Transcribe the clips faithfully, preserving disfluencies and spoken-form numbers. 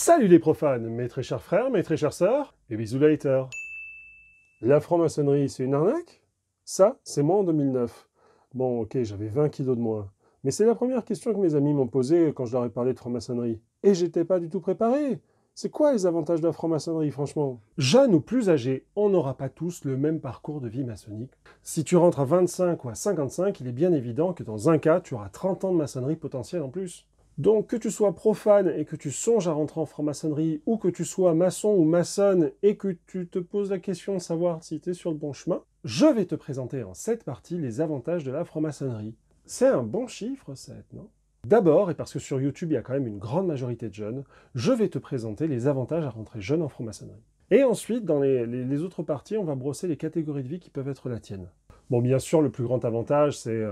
Salut les profanes, mes très chers frères, mes très chères sœurs, et bisous later. La franc-maçonnerie, c'est une arnaque? Ça, c'est moi en deux mille neuf. Bon, ok, j'avais vingt kilos de moins. Mais c'est la première question que mes amis m'ont posée quand je leur ai parlé de franc-maçonnerie. Et j'étais pas du tout préparé. C'est quoi les avantages de la franc-maçonnerie, franchement? Jeunes ou plus âgés, on n'aura pas tous le même parcours de vie maçonnique. Si tu rentres à vingt-cinq ou à cinquante-cinq, il est bien évident que dans un cas, tu auras trente ans de maçonnerie potentielle en plus. Donc que tu sois profane et que tu songes à rentrer en franc-maçonnerie, ou que tu sois maçon ou maçonne et que tu te poses la question de savoir si tu es sur le bon chemin, je vais te présenter en cette partie les avantages de la franc-maçonnerie. C'est un bon chiffre, sept, non? D'abord, et parce que sur YouTube il y a quand même une grande majorité de jeunes, je vais te présenter les avantages à rentrer jeune en franc-maçonnerie. Et ensuite, dans les, les, les autres parties, on va brosser les catégories de vie qui peuvent être la tienne. Bon, bien sûr, le plus grand avantage, c'est... Euh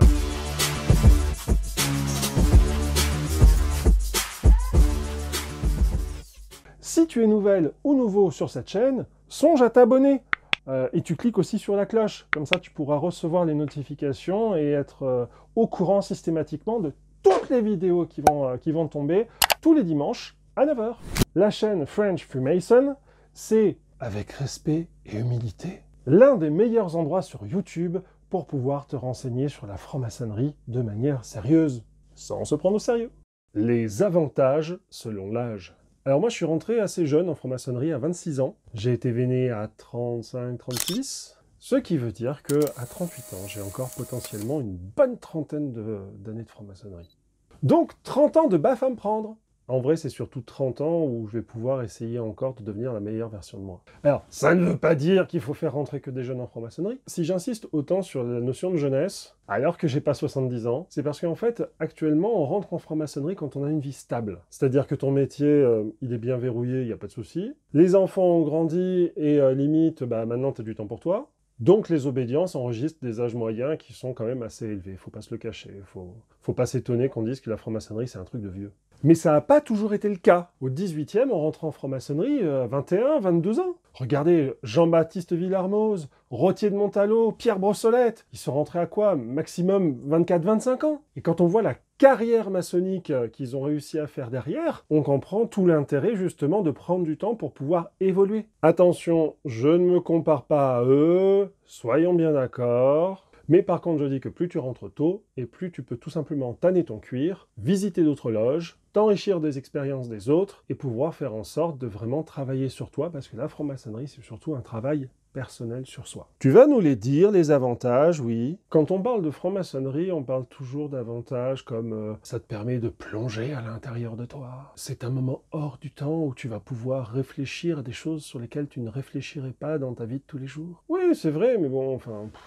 Si tu es nouvelle ou nouveau sur cette chaîne, songe à t'abonner euh, et tu cliques aussi sur la cloche. Comme ça, tu pourras recevoir les notifications et être euh, au courant systématiquement de toutes les vidéos qui vont, euh, qui vont tomber tous les dimanches à neuf heures. La chaîne French Freemason, c'est, avec respect et humilité, l'un des meilleurs endroits sur YouTube pour pouvoir te renseigner sur la franc-maçonnerie de manière sérieuse, sans se prendre au sérieux. Les avantages selon l'âge. Alors moi, je suis rentré assez jeune en franc-maçonnerie à vingt-six ans. J'ai été véné à trente-cinq trente-six, ce qui veut dire qu'à trente-huit ans, j'ai encore potentiellement une bonne trentaine d'années de, de franc-maçonnerie. Donc trente ans de baffe à me prendre. En vrai, c'est surtout trente ans où je vais pouvoir essayer encore de devenir la meilleure version de moi. Alors, ça ne veut pas dire qu'il faut faire rentrer que des jeunes en franc-maçonnerie. Si j'insiste autant sur la notion de jeunesse, alors que j'ai pas soixante-dix ans, c'est parce qu'en fait, actuellement, on rentre en franc-maçonnerie quand on a une vie stable. C'est-à-dire que ton métier, euh, il est bien verrouillé, il n'y a pas de souci. Les enfants ont grandi et euh, limite, bah, maintenant, tu as du temps pour toi. Donc les obédiences enregistrent des âges moyens qui sont quand même assez élevés. Faut pas se le cacher, faut, faut pas s'étonner qu'on dise que la franc-maçonnerie, c'est un truc de vieux. Mais ça n'a pas toujours été le cas. Au dix-huitième, on rentre en franc-maçonnerie à vingt et un, vingt-deux ans. Regardez, Jean-Baptiste Villarmoz, Rotier de Montalot, Pierre Brossolette, ils sont rentrés à quoi? Maximum vingt-quatre vingt-cinq ans. Et quand on voit la carrière maçonnique qu'ils ont réussi à faire derrière, on comprend tout l'intérêt justement de prendre du temps pour pouvoir évoluer. Attention, je ne me compare pas à eux, soyons bien d'accord. Mais par contre, je dis que plus tu rentres tôt, et plus tu peux tout simplement tanner ton cuir, visiter d'autres loges, t'enrichir des expériences des autres, et pouvoir faire en sorte de vraiment travailler sur toi, parce que la franc-maçonnerie, c'est surtout un travail personnel sur soi. Tu vas nous les dire, les avantages, oui. Quand on parle de franc-maçonnerie, on parle toujours d'avantages comme euh, ça te permet de plonger à l'intérieur de toi. C'est un moment hors du temps où tu vas pouvoir réfléchir à des choses sur lesquelles tu ne réfléchirais pas dans ta vie de tous les jours. Oui, c'est vrai, mais bon, enfin... Pff.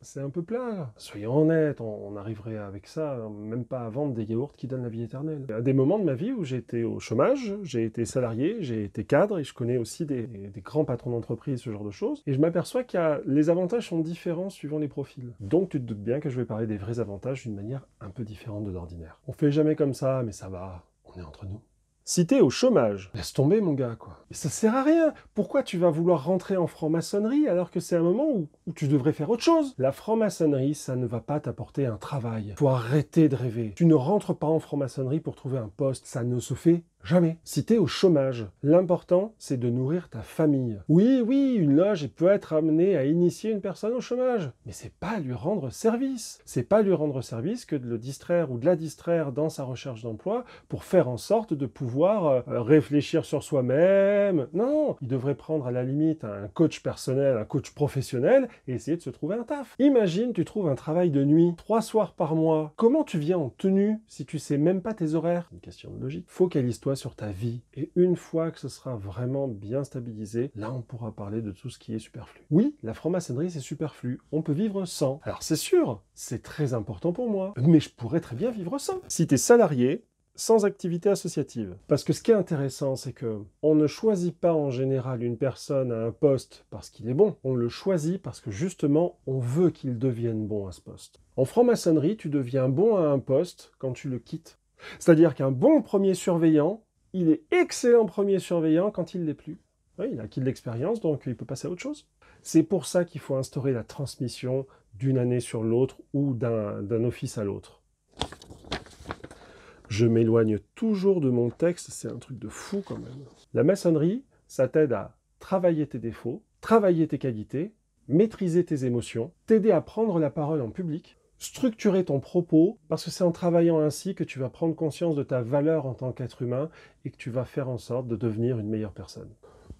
C'est un peu plat, là. Soyons honnêtes, on, on arriverait avec ça, même pas à vendre des yaourts qui donnent la vie éternelle. Il y a des moments de ma vie où j'étais au chômage, j'ai été salarié, j'ai été cadre, et je connais aussi des, des grands patrons d'entreprise, ce genre de choses, et je m'aperçois que les avantages sont différents suivant les profils. Donc tu te doutes bien que je vais parler des vrais avantages d'une manière un peu différente de l'ordinaire. On fait jamais comme ça, mais ça va, on est entre nous. Si t'es au chômage, laisse tomber mon gars, quoi. Mais ça sert à rien. Pourquoi tu vas vouloir rentrer en franc-maçonnerie alors que c'est un moment où, où tu devrais faire autre chose? La franc-maçonnerie, ça ne va pas t'apporter un travail. Faut arrêter de rêver. Tu ne rentres pas en franc-maçonnerie pour trouver un poste. Ça ne se fait jamais. Si t'es au chômage, l'important, c'est de nourrir ta famille. Oui, oui, une loge peut être amenée à initier une personne au chômage, mais c'est pas lui rendre service. C'est pas lui rendre service que de le distraire ou de la distraire dans sa recherche d'emploi pour faire en sorte de pouvoir euh, réfléchir sur soi-même. Non, il devrait prendre à la limite un coach personnel, un coach professionnel et essayer de se trouver un taf. Imagine, tu trouves un travail de nuit, trois soirs par mois. Comment tu viens en tenue si tu sais même pas tes horaires? Une question de logique. Focalise-toi sur ta vie, et une fois que ce sera vraiment bien stabilisé, là on pourra parler de tout ce qui est superflu. Oui, la franc-maçonnerie c'est superflu, on peut vivre sans. Alors c'est sûr, c'est très important pour moi, mais je pourrais très bien vivre sans. Si t'es salarié, sans activité associative. Parce que ce qui est intéressant, c'est que on ne choisit pas en général une personne à un poste parce qu'il est bon, on le choisit parce que justement, on veut qu'il devienne bon à ce poste. En franc-maçonnerie, tu deviens bon à un poste quand tu le quittes. C'est-à-dire qu'un bon premier surveillant, il est excellent premier surveillant quand il ne l'est plus. Oui, il a acquis de l'expérience, donc il peut passer à autre chose. C'est pour ça qu'il faut instaurer la transmission d'une année sur l'autre ou d'un office à l'autre. Je m'éloigne toujours de mon texte, c'est un truc de fou quand même. La maçonnerie, ça t'aide à travailler tes défauts, travailler tes qualités, maîtriser tes émotions, t'aider à prendre la parole en public, structurer ton propos, parce que c'est en travaillant ainsi que tu vas prendre conscience de ta valeur en tant qu'être humain et que tu vas faire en sorte de devenir une meilleure personne.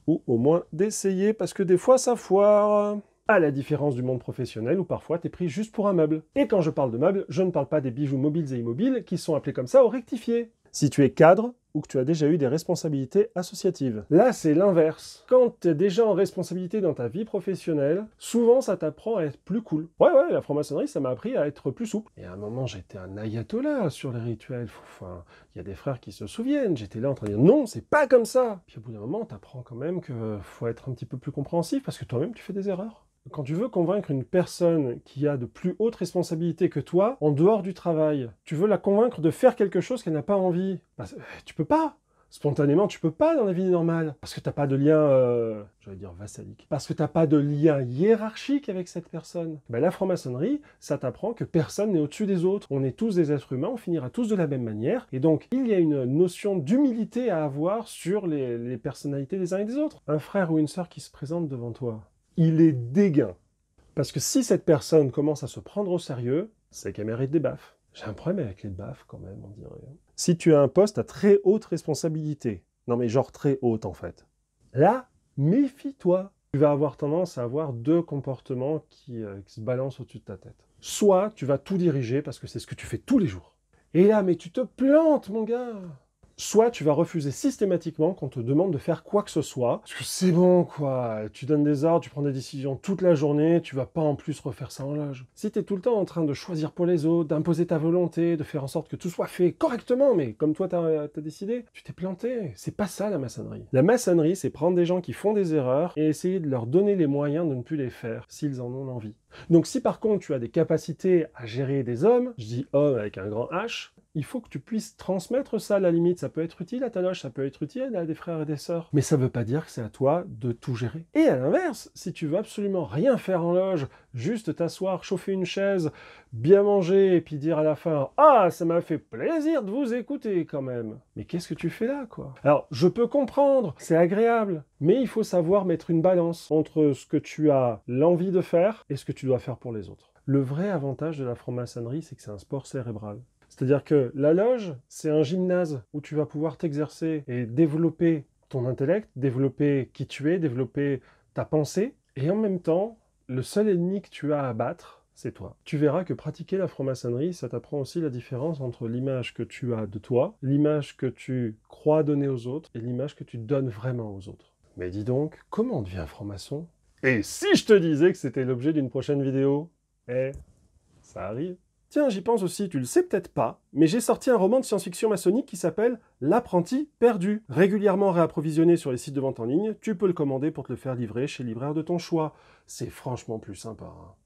Ou au moins d'essayer, parce que des fois ça foire, à la différence du monde professionnel où parfois t'es pris juste pour un meuble. Et quand je parle de meubles, je ne parle pas des bijoux mobiles et immobiles qui sont appelés comme ça au rectifié. Si tu es cadre ou que tu as déjà eu des responsabilités associatives. Là, c'est l'inverse. Quand tu es déjà en responsabilité dans ta vie professionnelle, souvent ça t'apprend à être plus cool. Ouais, ouais, la franc-maçonnerie, ça m'a appris à être plus souple. Et à un moment, j'étais un ayatollah sur les rituels. Enfin, il y a des frères qui se souviennent. J'étais là en train de dire non, c'est pas comme ça. Puis au bout d'un moment, t'apprends quand même qu'il faut être un petit peu plus compréhensif parce que toi-même, tu fais des erreurs. Quand tu veux convaincre une personne qui a de plus hautes responsabilités que toi, en dehors du travail, tu veux la convaincre de faire quelque chose qu'elle n'a pas envie. Bah, tu peux pas. Spontanément, tu peux pas dans la vie normale. Parce que t'as pas de lien, euh, j'allais dire vassalique. Parce que t'as pas de lien hiérarchique avec cette personne. Bah, la franc-maçonnerie, ça t'apprend que personne n'est au-dessus des autres. On est tous des êtres humains, on finira tous de la même manière. Et donc, il y a une notion d'humilité à avoir sur les, les personnalités des uns et des autres. Un frère ou une sœur qui se présente devant toi, il est dégain. Parce que si cette personne commence à se prendre au sérieux, c'est qu'elle mérite des baffes. J'ai un problème avec les baffes quand même, on dirait. Si tu as un poste à très haute responsabilité, non mais genre très haute en fait, là, méfie-toi. Tu vas avoir tendance à avoir deux comportements qui, euh, qui se balancent au-dessus de ta tête. Soit tu vas tout diriger parce que c'est ce que tu fais tous les jours. Et là, mais tu te plantes mon gars. Soit tu vas refuser systématiquement qu'on te demande de faire quoi que ce soit, parce que c'est bon quoi, tu donnes des ordres, tu prends des décisions toute la journée, tu vas pas en plus refaire ça en loge. Si t'es tout le temps en train de choisir pour les autres, d'imposer ta volonté, de faire en sorte que tout soit fait correctement, mais comme toi t'as t'as décidé, tu t'es planté, c'est pas ça la maçonnerie. La maçonnerie c'est prendre des gens qui font des erreurs et essayer de leur donner les moyens de ne plus les faire, s'ils en ont envie. Donc si par contre tu as des capacités à gérer des hommes, je dis homme avec un grand H, il faut que tu puisses transmettre ça à la limite. Ça peut être utile à ta loge, ça peut être utile à des frères et des sœurs. Mais ça ne veut pas dire que c'est à toi de tout gérer. Et à l'inverse, si tu veux absolument rien faire en loge, juste t'asseoir, chauffer une chaise, bien manger, et puis dire à la fin « Ah, ça m'a fait plaisir de vous écouter quand même !» Mais qu'est-ce que tu fais là, quoi? Alors, je peux comprendre, c'est agréable, mais il faut savoir mettre une balance entre ce que tu as l'envie de faire et ce que tu dois faire pour les autres. Le vrai avantage de la franc-maçonnerie, c'est que c'est un sport cérébral. C'est-à-dire que la loge, c'est un gymnase où tu vas pouvoir t'exercer et développer ton intellect, développer qui tu es, développer ta pensée. Et en même temps, le seul ennemi que tu as à battre, c'est toi. Tu verras que pratiquer la franc-maçonnerie, ça t'apprend aussi la différence entre l'image que tu as de toi, l'image que tu crois donner aux autres et l'image que tu donnes vraiment aux autres. Mais dis donc, comment on devient franc-maçon? Et si je te disais que c'était l'objet d'une prochaine vidéo? Eh, ça arrive. Tiens, j'y pense aussi, tu le sais peut-être pas, mais j'ai sorti un roman de science-fiction maçonnique qui s'appelle L'Apprenti Perdu. Régulièrement réapprovisionné sur les sites de vente en ligne, tu peux le commander pour te le faire livrer chez le libraire de ton choix. C'est franchement plus sympa, hein.